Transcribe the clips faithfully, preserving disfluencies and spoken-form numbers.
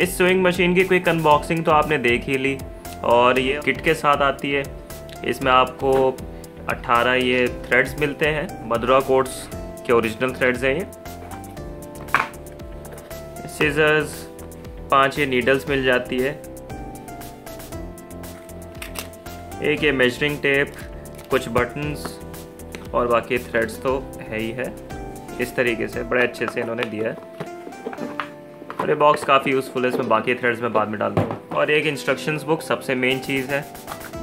इस sewing machine की quick unboxing तो आपने देख ही ली, और ये किट के साथ आती है। इसमें आपको अट्ठारह ये थ्रेड्स मिलते हैं, मधुरा कोट्स के ओरिजिनल थ्रेड्स हैं ये। सीजर्स, पांच ये नीडल्स मिल जाती है, एक ये मेजरिंग टेप, कुछ बटन्स और बाकी थ्रेड्स तो है ही है। इस तरीके से बड़े अच्छे से इन्होंने दिया है और ये बॉक्स काफ़ी यूज़फुल है। इसमें बाकी थ्रेड्स मैं बाद में डाल दूँगा। और एक इंस्ट्रक्शंस बुक सबसे मेन चीज़ है।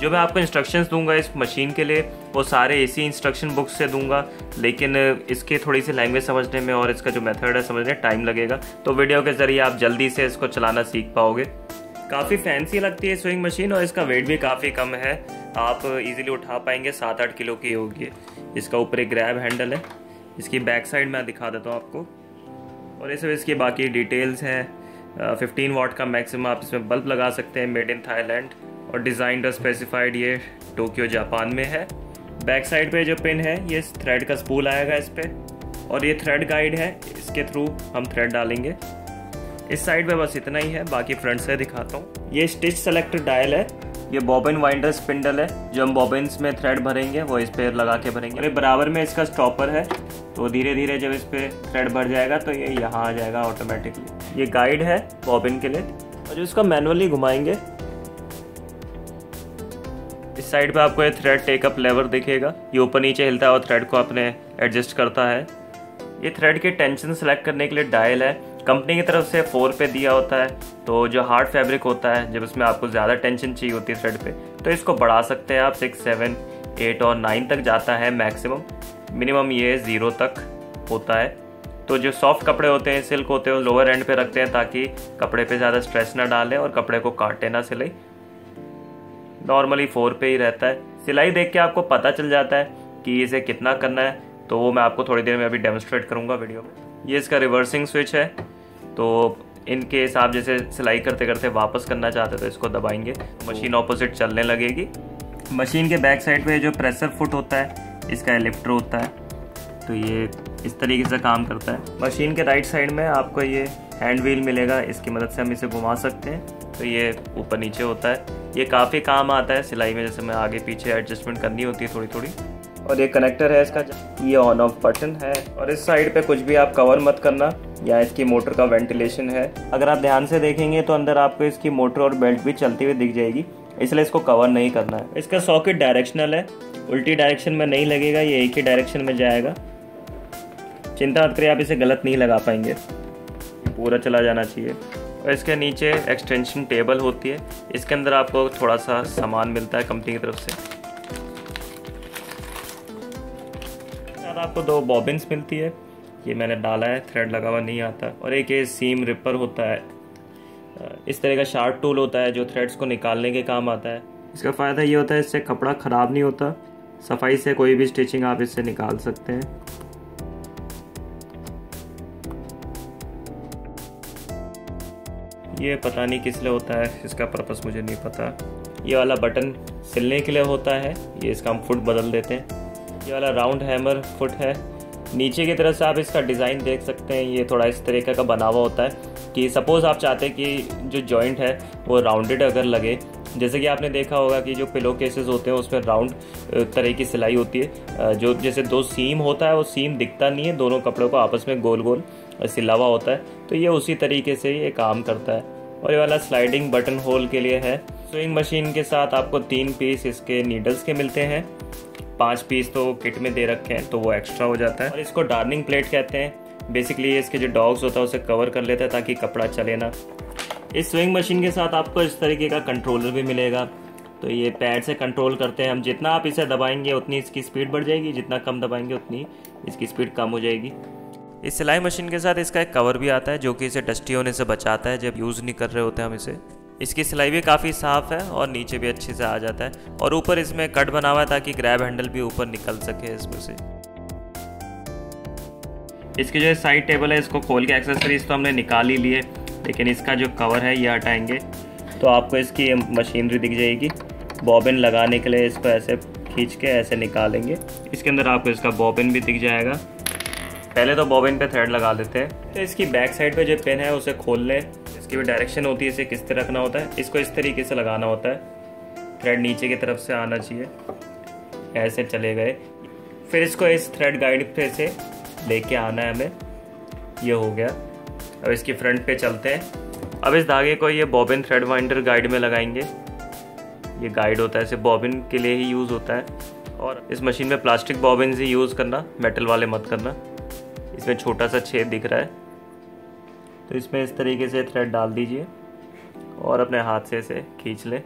जो मैं आपको इंस्ट्रक्शंस दूंगा इस मशीन के लिए वो सारे इसी इंस्ट्रक्शन बुक से दूंगा, लेकिन इसके थोड़ी सी लैंग्वेज समझने में और इसका जो मेथड है समझने में टाइम लगेगा, तो वीडियो के ज़रिए आप जल्दी से इसको चलाना सीख पाओगे। काफ़ी फैंसी लगती है स्विंग मशीन और इसका वेट भी काफ़ी कम है, आप इजीली उठा पाएंगे। सात आठ किलो की होगी। इसका ऊपर एक ग्रैब हैंडल है। इसकी बैक साइड मैं दिखा देता हूँ आपको, और इसमें इसकी बाकी डिटेल्स हैं। फिफ्टीन वाट का मैक्सिमम आप इसमें बल्ब लगा सकते हैं। मेड इन थाईलैंड और डिज़ाइन और स्पेसिफाइड ये टोक्यो जापान में है। बैक साइड पे जो पिन है ये थ्रेड का स्पूल आएगा इस पर, और ये थ्रेड गाइड है, इसके थ्रू हम थ्रेड डालेंगे। इस साइड पे बस इतना ही है, बाकी फ्रंट से दिखाता हूँ। ये स्टिच सेलेक्टर डायल है, ये बॉबिन वाइंडर स्पिंडल है, जो हम बॉबिन्स में थ्रेड भरेंगे वो इस पर लगा के भरेंगे। अरे बराबर में इसका स्टॉपर है, तो धीरे धीरे जब इस पर थ्रेड भर जाएगा तो ये यहाँ आ जाएगा ऑटोमेटिकली। ये गाइड है बॉबिन के लिए, और जो इसका मैनुअली घुमाएंगे। इस साइड पे आपको ये थ्रेड टेकअप लेवर दिखेगा, ये ऊपर नीचे हिलता है और थ्रेड को अपने एडजस्ट करता है। ये थ्रेड के टेंशन सेलेक्ट करने के लिए डायल है, कंपनी की तरफ से फोर पे दिया होता है। तो जो हार्ड फैब्रिक होता है, जब उसमें आपको ज़्यादा टेंशन चाहिए होती है थ्रेड पे, तो इसको बढ़ा सकते हैं आप। सिक्स सेवन एट और नाइन तक जाता है मैक्सिमम, मिनिमम ये ज़ीरो तक होता है। तो जो सॉफ्ट कपड़े होते हैं, सिल्क होते हैं, लोअर एंड पे रखते हैं ताकि कपड़े पे ज़्यादा स्ट्रेस ना डालें और कपड़े को काटे ना सिलाई। नॉर्मली फोर पे ही रहता है। सिलाई देख के आपको पता चल जाता है कि इसे कितना करना है, तो वो मैं आपको थोड़ी देर में अभी डेमोस्ट्रेट करूँगा वीडियो में। ये इसका रिवर्सिंग स्विच है, तो इन केस आप जैसे सिलाई करते करते वापस करना चाहते हो तो इसको दबाएंगे, मशीन ऑपोजिट चलने लगेगी। मशीन के बैक साइड पे जो प्रेशर फुट होता है, इसका एलिप्टर होता है, तो ये इस तरीके से काम करता है। मशीन के राइट साइड में आपको ये हैंड व्हील मिलेगा, इसकी मदद से हम इसे घुमा सकते हैं, तो ये ऊपर नीचे होता है। ये काफ़ी काम आता है सिलाई में, जैसे मैं आगे पीछे एडजस्टमेंट करनी होती है थोड़ी थोड़ी। और ये कनेक्टर है इसका, ये ऑन ऑफ बटन है। और इस साइड पे कुछ भी आप कवर मत करना, यहाँ इसकी मोटर का वेंटिलेशन है। अगर आप ध्यान से देखेंगे तो अंदर आपको इसकी मोटर और बेल्ट भी चलती हुई दिख जाएगी, इसलिए इसको कवर नहीं करना है। इसका सॉकेट डायरेक्शनल है, उल्टी डायरेक्शन में नहीं लगेगा, ये एक ही डायरेक्शन में जाएगा। चिंता मत करिए, आप इसे गलत नहीं लगा पाएंगे, पूरा चला जाना चाहिए। और इसके नीचे एक्सटेंशन टेबल होती है, इसके अंदर आपको थोड़ा सा सामान मिलता है कंपनी की तरफ से। आपको दो बॉबिन्स मिलती है, ये मैंने डाला है, थ्रेड लगा हुआ नहीं आता। और एक ये सीम रिपर होता है, इस तरह का शार्प टूल होता है जो थ्रेड्स को निकालने के काम आता है। इसका फ़ायदा ये होता है इससे कपड़ा ख़राब नहीं होता, सफाई से कोई भी स्टिचिंग आप इससे निकाल सकते हैं। ये पता नहीं किस लिए होता है, इसका पर्पस मुझे नहीं पता। ये वाला बटन सिलने के लिए होता है, ये इसका हम फुट बदल देते हैं। ये वाला राउंड हैमर फुट है। नीचे की तरफ से आप इसका डिज़ाइन देख सकते हैं, ये थोड़ा इस तरीके का बना हुआ होता है कि सपोज़ आप चाहते हैं कि जो जॉइंट है वो राउंडेड अगर लगे, जैसे कि आपने देखा होगा कि जो पिलो केसेस होते हैं उसमें राउंड तरह की सिलाई होती है, जो जैसे दो सीम होता है वो सीम दिखता नहीं है, दोनों कपड़ों को आपस में गोल गोल सिलावा होता है, तो ये उसी तरीके से ये काम करता है। और ये वाला स्लाइडिंग बटन होल के लिए है। स्विंग मशीन के साथ आपको तीन पीस इसके नीडल्स के मिलते हैं, पाँच पीस तो किट में दे रखे हैं तो वो एक्स्ट्रा हो जाता है। और इसको डार्निंग प्लेट कहते हैं, बेसिकली इसके जो डॉग्स होता है उसे कवर कर लेता है ताकि कपड़ा चले ना। इस स्विंग मशीन के साथ आपको इस तरीके का कंट्रोलर भी मिलेगा, तो ये पैड से कंट्रोल करते हैं हम। जितना आप इसे दबाएंगे उतनी इसकी स्पीड बढ़ जाएगी, जितना कम दबाएंगे उतनी इसकी स्पीड कम हो जाएगी। इस सिलाई मशीन के साथ इसका एक कवर भी आता है जो कि इसे डस्टी होने से बचाता है जब यूज़ नहीं कर रहे होते हम इसे। इसकी सिलाई भी काफ़ी साफ़ है और नीचे भी अच्छे से आ जाता है, और ऊपर इसमें कट बना हुआ है ताकि ग्रैब हैंडल भी ऊपर निकल सके इसमें से। इसकी जो साइड टेबल है इसको खोल के एक्सेसरीज तो हमने निकाल ही लिए, लेकिन इसका जो कवर है ये हटाएंगे तो आपको इसकी मशीनरी दिख जाएगी। बॉबिन लगाने के लिए इसको ऐसे खींच के ऐसे निकालेंगे, इसके अंदर आपको इसका बॉबिन भी दिख जाएगा। पहले तो बॉबिन पे थ्रेड लगा देते हैं। तो इसकी बैक साइड पे जो पिन है उसे खोल लें, इसकी भी डायरेक्शन होती है, इसे किस तरह रखना होता है, इसको इस तरीके से लगाना होता है। थ्रेड नीचे की तरफ से आना चाहिए, ऐसे चले गए। फिर इसको इस थ्रेड गाइड पे से लेके आना है हमें। ये हो गया, अब इसकी फ्रंट पे चलते हैं। अब इस धागे को ये बॉबिन थ्रेड वाइंडर गाइड में लगाएंगे। ये गाइड होता है, इसे बॉबिन के लिए ही यूज़ होता है। और इस मशीन में प्लास्टिक बॉबिन ही यूज़ करना, मेटल वाले मत करना। इसमें छोटा सा छेद दिख रहा है, तो इसमें इस तरीके से थ्रेड डाल दीजिए और अपने हाथ से इसे खींच लें।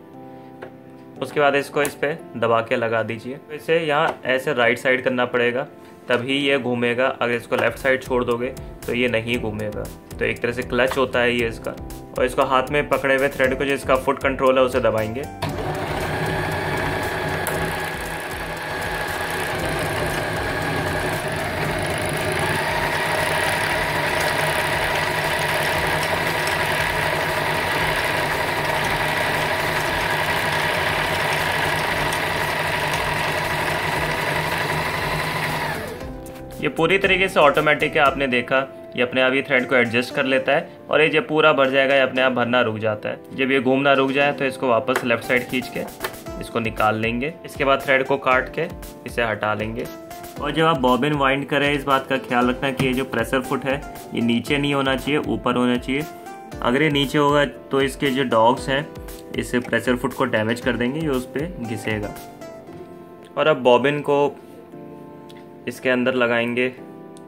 उसके बाद इसको इस पर दबा के लगा दीजिए। इसे यहाँ ऐसे राइट साइड करना पड़ेगा, तभी ये घूमेगा। अगर इसको लेफ़्ट साइड छोड़ दोगे तो ये नहीं घूमेगा। तो एक तरह से क्लच होता है ये इसका। और इसको हाथ में पकड़े हुए थ्रेड को, जो इसका फुट कंट्रोल है, उसे दबाएंगे। ये पूरी तरीके से ऑटोमेटिक है। आपने देखा ये अपने आप ही थ्रेड को एडजस्ट कर लेता है और ये जब पूरा भर जाएगा ये अपने आप भरना रुक जाता है। जब ये घूमना रुक जाए तो इसको वापस लेफ्ट साइड खींच के इसको निकाल लेंगे। इसके बाद थ्रेड को काट के इसे हटा लेंगे। और जब आप बॉबिन वाइंड करें, इस बात का ख्याल रखना कि ये जो प्रेशर फुट है ये नीचे नहीं होना चाहिए, ऊपर होना चाहिए। अगर ये नीचे होगा तो इसके जो डॉग्स हैं इसे प्रेशर फुट को डैमेज कर देंगे, ये उस पर घिसेगा। और अब बॉबिन को इसके अंदर लगाएंगे।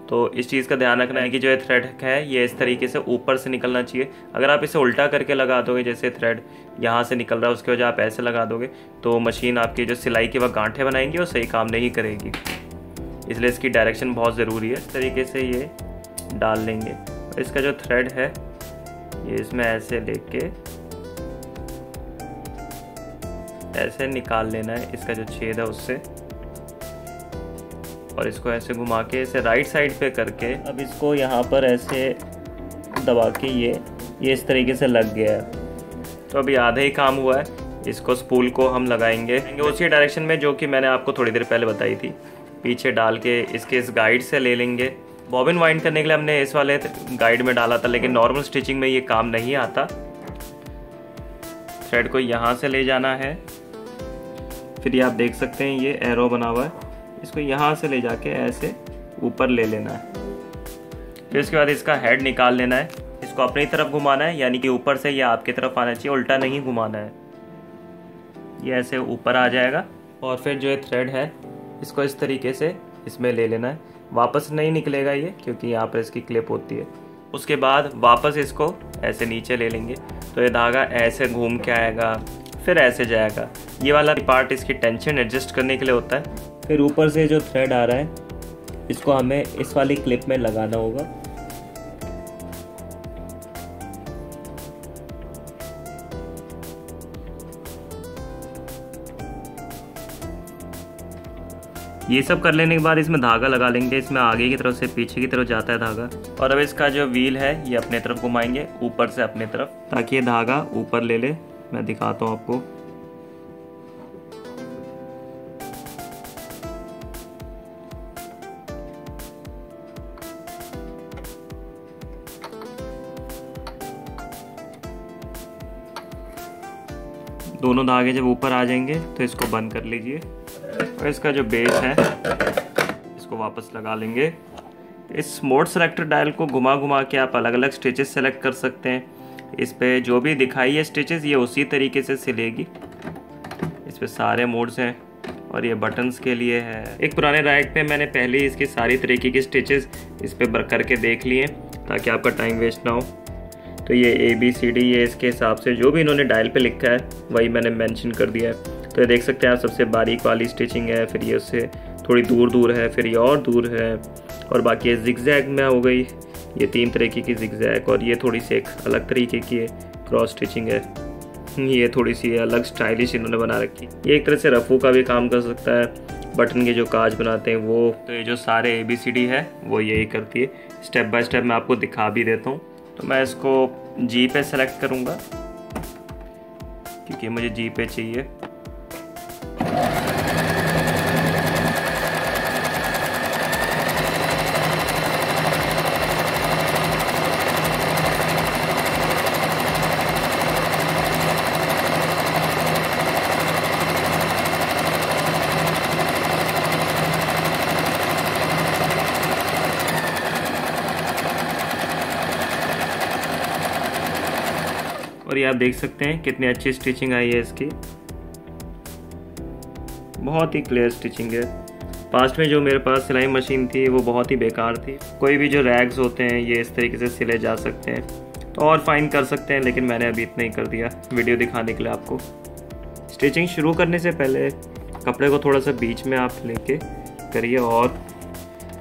तो इस चीज़ का ध्यान रखना है कि जो ये थ्रेड है ये इस तरीके से ऊपर से निकलना चाहिए। अगर आप इसे उल्टा करके लगा दोगे, जैसे थ्रेड यहाँ से निकल रहा है उसके वजह आप ऐसे लगा दोगे, तो मशीन आपकी जो सिलाई के वक्त गांठें बनाएंगी वो सही काम नहीं करेगी। इसलिए इसकी डायरेक्शन बहुत ज़रूरी है। इस तरीके से ये डाल लेंगे। इसका जो थ्रेड है ये इसमें ऐसे लेके ऐसे निकाल लेना है, इसका जो छेद है उससे। और इसको ऐसे घुमा के इसे राइट साइड पे करके अब इसको यहाँ पर ऐसे दबा के ये ये इस तरीके से लग गया है। तो अभी आधा ही काम हुआ है। इसको स्पूल को हम लगाएंगे उसी डायरेक्शन में जो कि मैंने आपको थोड़ी देर पहले बताई थी। पीछे डाल के इसके इस गाइड से ले लेंगे। बॉबिन वाइंड करने के लिए हमने इस वाले गाइड में डाला था, लेकिन नॉर्मल स्टिचिंग में ये काम नहीं आता। थ्रेड को यहाँ से ले जाना है, फिर ये आप देख सकते हैं ये एरो बना हुआ है, इसको यहाँ से ले जाके ऐसे ऊपर ले लेना है। फिर उसके बाद इसका हेड निकाल लेना है। इसको अपनी तरफ घुमाना है, यानी कि ऊपर से यह आपकी तरफ आना चाहिए, उल्टा नहीं घुमाना है। ये ऐसे ऊपर आ जाएगा। और फिर जो ये थ्रेड है इसको इस तरीके से इसमें ले लेना है। वापस नहीं निकलेगा ये, क्योंकि यहाँ पर इसकी क्लिप होती है। उसके बाद वापस इसको ऐसे नीचे ले लेंगे, तो ये धागा ऐसे घूम के आएगा, फिर ऐसे जाएगा। ये वाला पार्ट इसकी टेंशन एडजस्ट करने के लिए होता है। फिर ऊपर से जो थ्रेड आ रहा है इसको हमें इस वाली क्लिप में लगाना होगा। ये सब कर लेने के बाद इसमें धागा लगा लेंगे। इसमें आगे की तरफ से पीछे की तरफ जाता है धागा। और अब इसका जो व्हील है ये अपने तरफ घुमाएंगे, ऊपर से अपने तरफ, ताकि ये धागा ऊपर ले ले। मैं दिखाता हूँ आपको। दोनों धागे जब ऊपर आ जाएंगे तो इसको बंद कर लीजिए। और इसका जो बेस है इसको वापस लगा लेंगे। इस मोड सेलेक्टर डायल को घुमा घुमा के आप अलग अलग स्टिचेस सेलेक्ट कर सकते हैं। इस पर जो भी दिखाई है स्टिचेस ये उसी तरीके से सिलेगी। इस पर सारे मोड्स हैं और ये बटन्स के लिए है। एक पुराने राइड पे मैंने पहले ही इसकी सारी तरीके की स्टिचेस इस पर वर्क करके देख लिए, ताकि आपका टाइम वेस्ट ना हो। तो ये ए बी सी डी ये इसके हिसाब से जो भी इन्होंने डायल पे लिखा है वही मैंने मेंशन कर दिया है। तो ये देख सकते हैं आप, सबसे बारीक वाली स्टिचिंग है, फिर ये उससे थोड़ी दूर दूर है, फिर ये और दूर है, और बाकी ये जिगजैग में हो गई। ये तीन तरीके की जिगजैग, और ये थोड़ी सी एक अलग तरीके की है, क्रॉस स्टिचिंग है। ये थोड़ी सी अलग स्टाइलिश इन्होंने बना रखी। ये एक तरह से रफू का भी काम कर सकता है, बटन के जो काज बनाते हैं वो। तो ये जो सारे ए बी सी डी है वो यही करती है। स्टेप बाय स्टेप मैं आपको दिखा भी देता हूँ। तो मैं इसको जी पे सेलेक्ट करूंगा, क्योंकि मुझे जी पे चाहिए। और ये आप देख सकते हैं कितनी अच्छी स्टिचिंग आई है इसकी, बहुत ही क्लियर स्टिचिंग है। पास्ट में जो मेरे पास सिलाई मशीन थी वो बहुत ही बेकार थी। कोई भी जो रैग्स होते हैं ये इस तरीके से सिले जा सकते हैं, तो और फाइन कर सकते हैं, लेकिन मैंने अभी इतना ही कर दिया वीडियो दिखाने के लिए आपको। स्टिचिंग शुरू करने से पहले कपड़े को थोड़ा सा बीच में आप लेके करिए और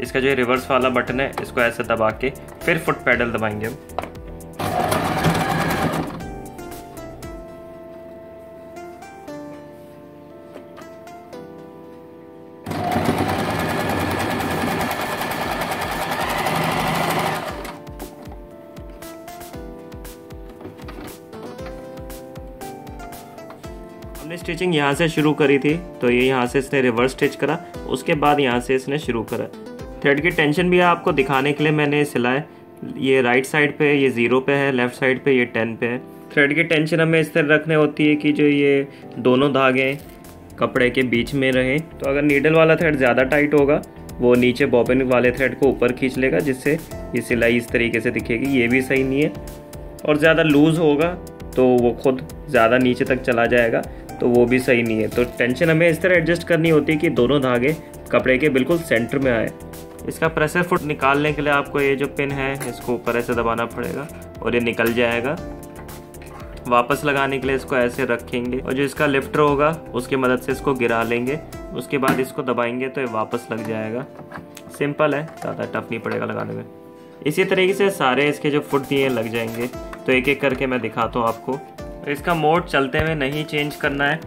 इसका जो रिवर्स वाला बटन है इसको ऐसे दबा के फिर फुट पैडल दबाएंगे हम। हमने स्टिचिंग यहाँ से शुरू करी थी, तो ये यहाँ से इसने रिवर्स स्टिच करा, उसके बाद यहाँ से इसने शुरू करा। थ्रेड की टेंशन भी आपको दिखाने के लिए मैंने सिलाए, ये राइट साइड पे ये ज़ीरो पे है, लेफ़्ट साइड पे ये टेन पे है। थ्रेड की टेंशन हमें इस तरह रखने होती है कि जो ये दोनों धागे कपड़े के बीच में रहें। तो अगर नीडल वाला थ्रेड ज़्यादा टाइट होगा वो नीचे बॉबिन वाले थ्रेड को ऊपर खींच लेगा, जिससे ये सिलाई इस तरीके से दिखेगी, ये भी सही नहीं है। और ज़्यादा लूज़ होगा तो वो खुद ज़्यादा नीचे तक चला जाएगा, तो वो भी सही नहीं है। तो टेंशन हमें इस तरह एडजस्ट करनी होती है कि दोनों धागे कपड़े के बिल्कुल सेंटर में आए। इसका प्रेशर फुट निकालने के लिए आपको ये जो पिन है इसको ऊपर ऐसे दबाना पड़ेगा और ये निकल जाएगा। वापस लगाने के लिए इसको ऐसे रखेंगे और जो इसका लिफ्टर होगा उसकी मदद से इसको गिरा लेंगे, उसके बाद इसको दबाएंगे तो ये वापस लग जाएगा। सिंपल है, ज़्यादा टफ नहीं पड़ेगा लगाने में। इसी तरीके से सारे इसके जो फुट दिए लग जाएंगे, तो एक एक करके मैं दिखाता हूँ आपको। इसका मोड चलते हुए नहीं चेंज करना है,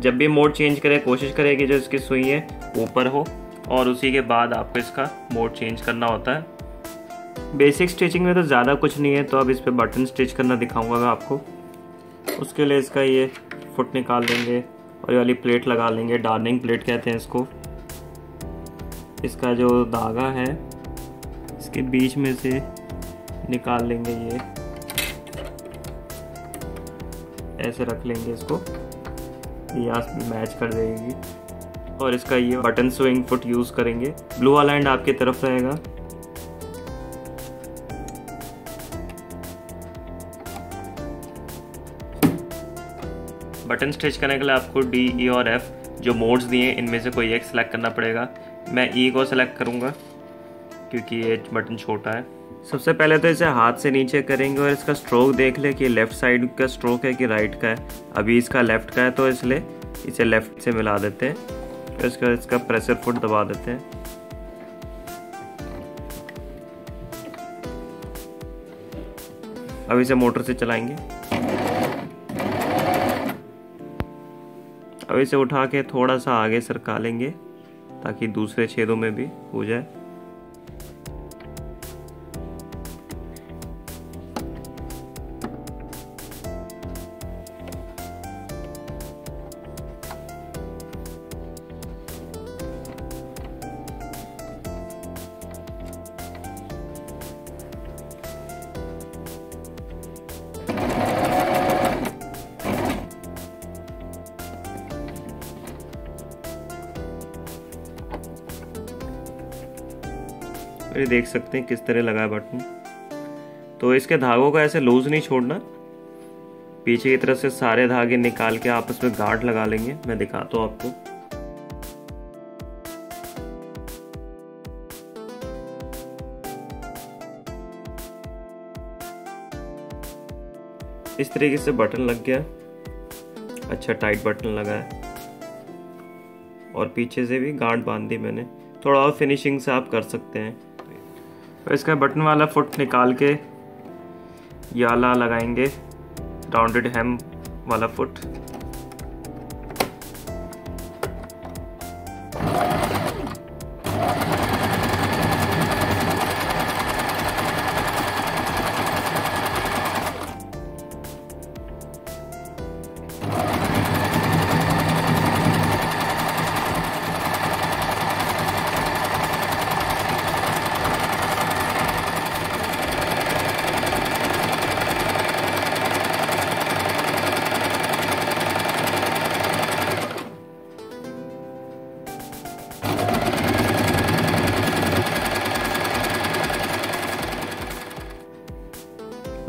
जब भी मोड चेंज करें कोशिश करें कि जो इसकी सुई है ऊपर हो और उसी के बाद आपको इसका मोड चेंज करना होता है। बेसिक स्टिचिंग में तो ज़्यादा कुछ नहीं है, तो अब इस पर बटन स्टिच करना दिखाऊंगा मैं आपको। उसके लिए इसका ये फुट निकाल देंगे और ये वाली प्लेट लगा लेंगे, डार्निंग प्लेट कहते हैं इसको। इसका जो धागा है इसके बीच में से निकाल लेंगे, ये ऐसे रख लेंगे, इसको यहाँ मैच कर देगी। और इसका ये बटन स्विंग फुट यूज़ करेंगे, ब्लू वाला एंड आपकी तरफ रहेगा। बटन स्टिच करने के लिए आपको डी ई और एफ जो मोड्स दिए इनमें से कोई एक सिलेक्ट करना पड़ेगा। मैं ई को सिलेक्ट करूँगा क्योंकि ये बटन छोटा है। सबसे पहले तो इसे हाथ से नीचे करेंगे और इसका स्ट्रोक देख ले कि लेफ़्ट साइड का स्ट्रोक है कि राइट का है। अभी इसका लेफ़्ट का है तो इसलिए इसे लेफ़्ट से मिला देते हैं, फिर इसका इसका प्रेशर फुट दबा देते हैं। अब इसे मोटर से चलाएंगे। अब इसे उठा के थोड़ा सा आगे सरका लेंगे ताकि दूसरे छेदों में भी हो जाए। ये देख सकते हैं किस तरह लगा बटन। तो इसके धागों को ऐसे लूज नहीं छोड़ना, पीछे की तरफ से सारे धागे निकाल के आपस में गांठ लगा लेंगे। मैं दिखाता हूँ आपको। इस तरीके से बटन लग गया, अच्छा टाइट बटन लगा है और पीछे से भी गांठ बांध दी मैंने। थोड़ा और फिनिशिंग से आप कर सकते हैं। तो इसका बटन वाला फुट निकाल के ये वाला लगाएंगे, राउंडेड हेम वाला फुट।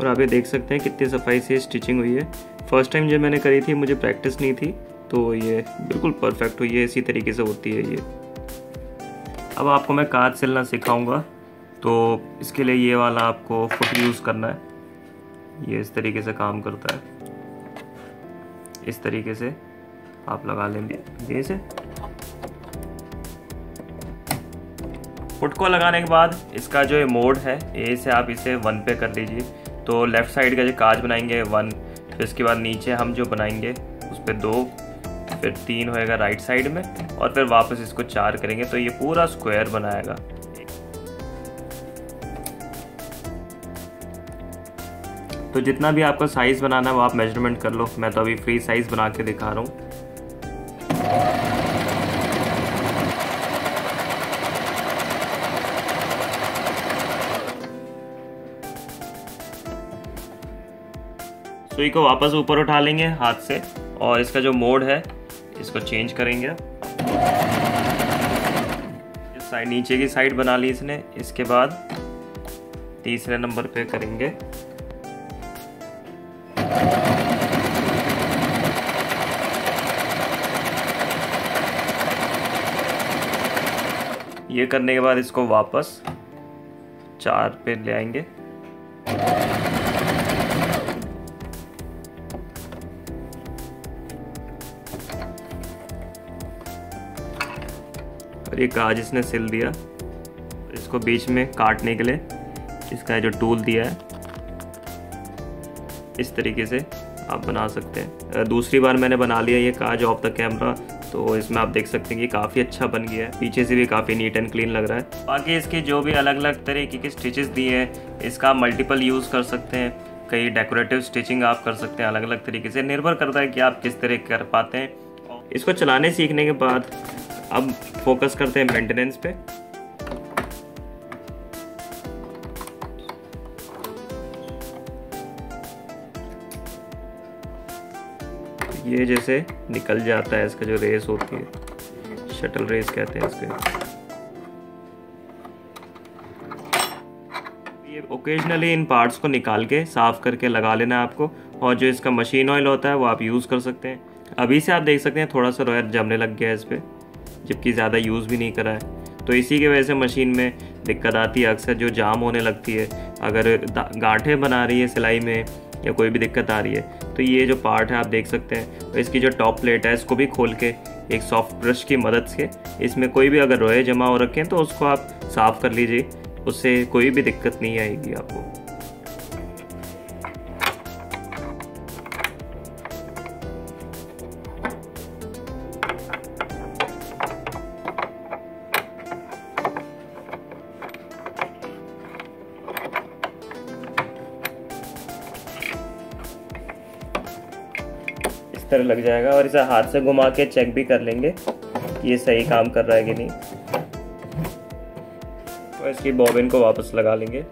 और आप ये देख सकते हैं कितनी सफाई से स्टिचिंग हुई है। फर्स्ट टाइम जब मैंने करी थी मुझे प्रैक्टिस नहीं थी, तो ये बिल्कुल परफेक्ट हुई है, इसी तरीके से होती है ये। अब आपको मैं काज सिलना सिखाऊंगा, तो इसके लिए ये वाला आपको फुट यूज़ करना है। ये इस तरीके से काम करता है, इस तरीके से आप लगा लेंगे। जैसे फुट को लगाने के बाद इसका जो ये मोड है ए से आप इसे वन पे कर दीजिए, तो लेफ़्ट साइड का जो काज बनाएंगे वन, फिर उसके बाद नीचे हम जो बनाएंगे उस पर दो, फिर तीन होएगा राइट साइड में, और फिर वापस इसको चार करेंगे तो ये पूरा स्क्वायर बनाएगा। तो जितना भी आपका साइज़ बनाना है वो आप मेजरमेंट कर लो, मैं तो अभी फ्री साइज़ बना के दिखा रहा हूँ। सुई को वापस ऊपर उठा लेंगे हाथ से, और इसका जो मोड है इसको चेंज करेंगे। इस साइड नीचे की साइड बना ली इसने, इसके बाद तीसरे नंबर पे करेंगे। ये करने के बाद इसको वापस चार पे ले आएंगे। और ये काज इसने सिल दिया। इसको बीच में काटने के लिए इसका जो टूल दिया है इस तरीके से आप बना सकते हैं। दूसरी बार मैंने बना लिया ये काज ऑफ द कैमरा, तो इसमें आप देख सकते हैं कि काफ़ी अच्छा बन गया है, पीछे से भी काफ़ी नीट एंड क्लीन लग रहा है। बाकी इसके जो भी अलग अलग तरीके के स्टिचेस दिए हैं इसका मल्टीपल यूज़ कर सकते हैं, कई डेकोरेटिव स्टिचिंग आप कर सकते हैं अलग अलग तरीके से, निर्भर करता है कि आप किस तरह कर पाते हैं। इसको चलाने सीखने के बाद अब फोकस करते हैं मेंटेनेंस पे। ये जैसे निकल जाता है, इसका जो रेस होती है शटल रेस कहते हैं इसके। ये ओकेजनली इन पार्ट्स को निकाल के साफ करके लगा लेना है आपको, और जो इसका मशीन ऑयल होता है वो आप यूज़ कर सकते हैं। अभी से आप देख सकते हैं थोड़ा सा रोयर जमने लग गया है इस पर, जबकि ज़्यादा यूज़ भी नहीं करा है, तो इसी के वजह से मशीन में दिक्कत आती है अक्सर, जो जाम होने लगती है। अगर गांठें बना रही है सिलाई में या कोई भी दिक्कत आ रही है तो ये जो पार्ट है आप देख सकते हैं। तो इसकी जो टॉप प्लेट है इसको भी खोल के एक सॉफ्ट ब्रश की मदद से इसमें कोई भी अगर रोए जमा हो रखें तो उसको आप साफ़ कर लीजिए, उससे कोई भी दिक्कत नहीं आएगी आपको। तरह लग जाएगा, और इसे हाथ से घुमा के चेक भी कर लेंगे कि ये सही काम कर रहा है कि नहीं, और इसकी बॉबिन को वापस लगा लेंगे।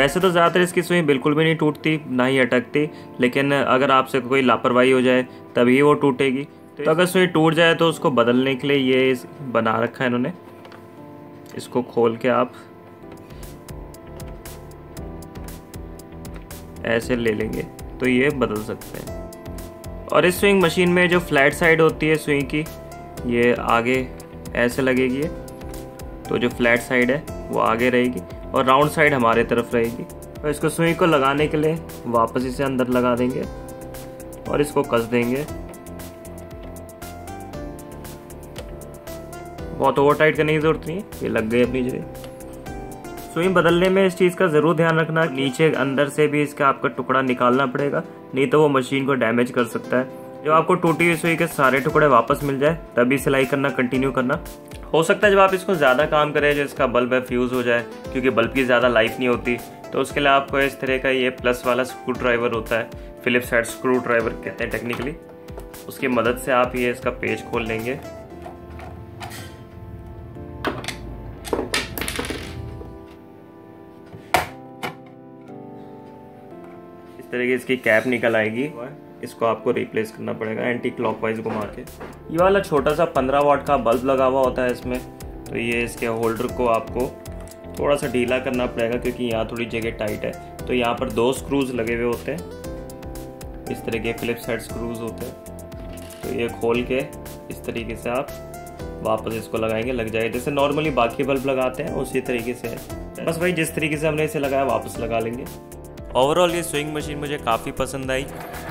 वैसे तो ज़्यादातर इसकी सुई बिल्कुल भी नहीं टूटती ना ही अटकती, लेकिन अगर आपसे कोई लापरवाही हो जाए तभी वो टूटेगी। तो अगर सुई टूट जाए तो उसको बदलने के लिए ये बना रखा है इन्होंने, इसको खोल के आप ऐसे ले लेंगे तो ये बदल सकते हैं। और इस स्विंग मशीन में जो फ्लैट साइड होती है स्विंग की ये आगे ऐसे लगेगी, तो जो फ्लैट साइड है वो आगे रहेगी और राउंड साइड हमारे तरफ रहेगी। और इसको स्विंग को लगाने के लिए वापस इसे अंदर लगा देंगे और इसको कस देंगे। बहुत ओवर टाइट करने की ज़रूरत नहीं है, ये लग गई अपनी जगह। सुई बदलने में इस चीज़ का ज़रूर ध्यान रखना, नीचे अंदर से भी इसका आपका टुकड़ा निकालना पड़ेगा, नहीं तो वो मशीन को डैमेज कर सकता है। जब आपको टूटी हुई सुई के सारे टुकड़े वापस मिल जाए तभी सिलाई करना कंटिन्यू करना। हो सकता है जब आप इसको ज़्यादा काम करें जो इसका बल्ब है फ्यूज़ हो जाए, क्योंकि बल्ब की ज़्यादा लाइफ नहीं होती, तो उसके लिए आपको इस तरह का ये प्लस वाला स्क्रू ड्राइवर होता है, फिलिप्स हेड स्क्रू ड्राइवर कहते हैं टेक्निकली, उसकी मदद से आप ये इसका पेज खोल लेंगे। तरीके से इसकी कैप निकल आएगी, इसको आपको रिप्लेस करना पड़ेगा एंटी क्लॉकवाइज घुमा के। ये वाला छोटा सा पंद्रह वाट का बल्ब लगा हुआ होता है इसमें, तो ये इसके होल्डर को आपको थोड़ा सा ढीला करना पड़ेगा क्योंकि यहाँ थोड़ी जगह टाइट है। तो यहाँ पर दो स्क्रूज लगे हुए होते हैं, इस तरह के फिलिप्स हेड स्क्रूज होते हैं। तो ये खोल के इस तरीके से आप वापस इसको लगाएंगे, लग जाएगा जैसे नॉर्मली बाकी बल्ब लगाते हैं उसी तरीके से है। बस भाई जिस तरीके से हमने इसे लगाया वापस लगा लेंगे। ओवरऑल ये स्विंग मशीन मुझे काफ़ी पसंद आई,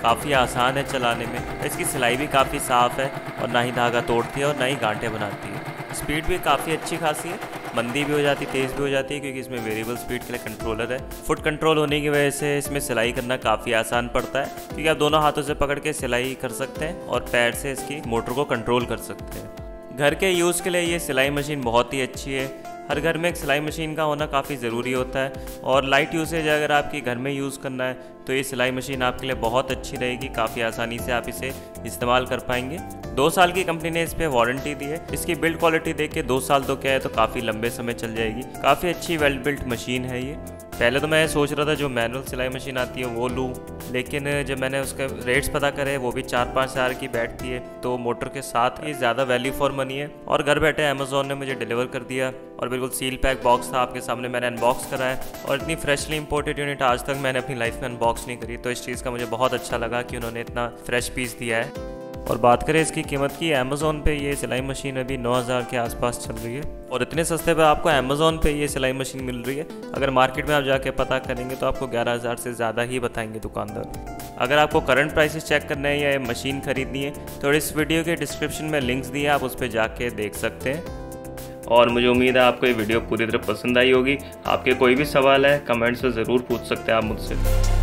काफ़ी आसान है चलाने में, इसकी सिलाई भी काफ़ी साफ़ है और ना ही धागा तोड़ती है और ना ही गांठें बनाती है। स्पीड भी काफ़ी अच्छी खासी है, मंदी भी हो जाती है तेज़ भी हो जाती है क्योंकि इसमें वेरिएबल स्पीड के लिए कंट्रोलर है। फुट कंट्रोल होने की वजह से इसमें सिलाई करना काफ़ी आसान पड़ता है क्योंकि आप दोनों हाथों से पकड़ के सिलाई कर सकते हैं और पैर से इसकी मोटर को कंट्रोल कर सकते हैं। घर के यूज़ के लिए ये सिलाई मशीन बहुत ही अच्छी है। हर घर में एक सिलाई मशीन का होना काफ़ी ज़रूरी होता है और लाइट यूसेज अगर आपके घर में यूज़ करना है तो ये सिलाई मशीन आपके लिए बहुत अच्छी रहेगी, काफ़ी आसानी से आप इसे इस्तेमाल कर पाएंगे। दो साल की कंपनी ने इस पर वारंटी दी है। इसकी बिल्ड क्वालिटी देख के दो साल तो क्या है, तो काफ़ी लंबे समय चल जाएगी। काफ़ी अच्छी वेल बिल्ट मशीन है ये। पहले तो मैं सोच रहा था जो मैनुअल सिलाई मशीन आती है वो लूँ, लेकिन जब मैंने उसके रेट्स पता करे वो भी चार पाँच हज़ार की बैठती है, तो मोटर के साथ ये ज़्यादा वैल्यू फॉर मनी है। और घर बैठे अमेज़ॉन ने मुझे डिलीवर कर दिया और बिल्कुल सील पैक बॉक्स था, आपके सामने मैंने अनबॉक्स करा है। और इतनी फ्रेशली इंपोर्टेड यूनिट आज तक मैंने अपनी लाइफ में अनबॉक्स नहीं करी, तो इस चीज़ का मुझे बहुत अच्छा लगा कि उन्होंने इतना फ्रेश पीस दिया है। और बात करें इसकी कीमत की, अमेज़ॉन पे ये सिलाई मशीन अभी नौ हज़ार के आसपास चल रही है और इतने सस्ते पे आपको अमेज़ॉन पे ये सिलाई मशीन मिल रही है। अगर मार्केट में आप जाके पता करेंगे तो आपको ग्यारह हज़ार से ज़्यादा ही बताएंगे दुकानदार। अगर आपको करंट प्राइसेस चेक करना है या ये मशीन खरीदनी है तो इस वीडियो के डिस्क्रिप्शन में लिंक्स दिए, आप उस पर जाके देख सकते हैं। और मुझे उम्मीद है आपको ये वीडियो पूरी तरह पसंद आई होगी। आपके कोई भी सवाल है कमेंट्स में ज़रूर पूछ सकते हैं आप मुझसे।